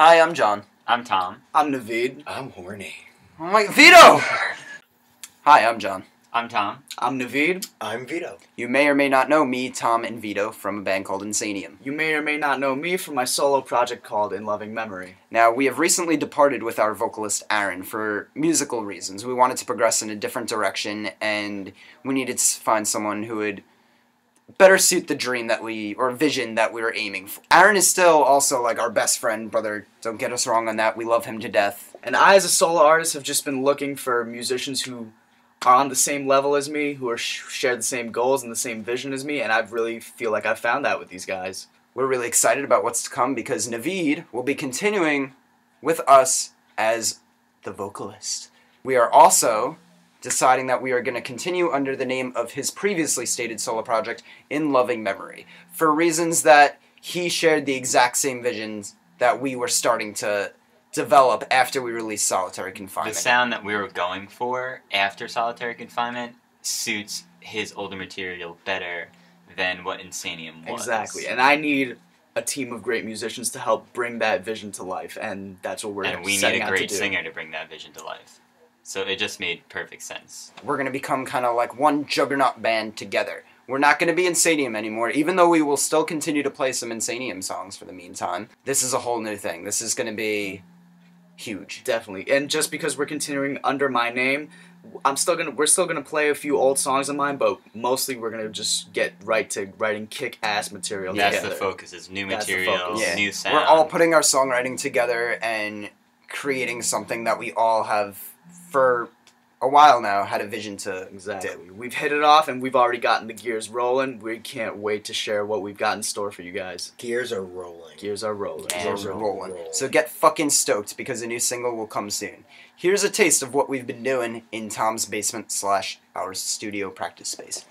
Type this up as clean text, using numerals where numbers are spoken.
Hi, I'm John. I'm Tom. I'm Naveed. I'm horny. Oh my, Vito! Hi, I'm John. I'm Tom. I'm Naveed. I'm Vito. You may or may not know me, Tom, and Vito from a band called Insanium. You may or may not know me from my solo project called In Loving Memory. Now, we have recently departed with our vocalist Aaron for musical reasons. We wanted to progress in a different direction, and we needed to find someone who would better suit the dream that vision that we were aiming for. Aaron is still also like our best friend, brother. Don't get us wrong on that. We love him to death. And I, as a solo artist, have just been looking for musicians who are on the same level as me, who are share the same goals and the same vision as me, and I really feel like I've found that with these guys. We're really excited about what's to come because Naveed will be continuing with us as the vocalist. We are also deciding that we are going to continue under the name of his previously stated solo project, In Loving Memory, for reasons that he shared the exact same visions that we were starting to develop after we released Solitary Confinement. The sound that we were going for after Solitary Confinement suits his older material better than what Insanium was. Exactly, and I need a team of great musicians to help bring that vision to life, and that's what we're setting out to do. And we need a great singer to bring that vision to life. So it just made perfect sense. We're going to become kind of like one juggernaut band together. We're not going to be Insanium anymore, even though we will still continue to play some Insanium songs for the meantime. This is a whole new thing. This is going to be huge. Definitely. And just because we're continuing under my name, we're still going to play a few old songs of mine, but mostly we're going to just get right to writing kick-ass material together. That's the focus, is new material, new sound. We're all putting our songwriting together and creating something that we all have for a while now had a vision to do. We've hit it off and we've already gotten the gears rolling. We can't wait to share what we've got in store for you guys. Gears are rolling. Gears are rolling. Gears are rolling. So get fucking stoked because a new single will come soon. Here's a taste of what we've been doing in Tom's basement / our studio practice space.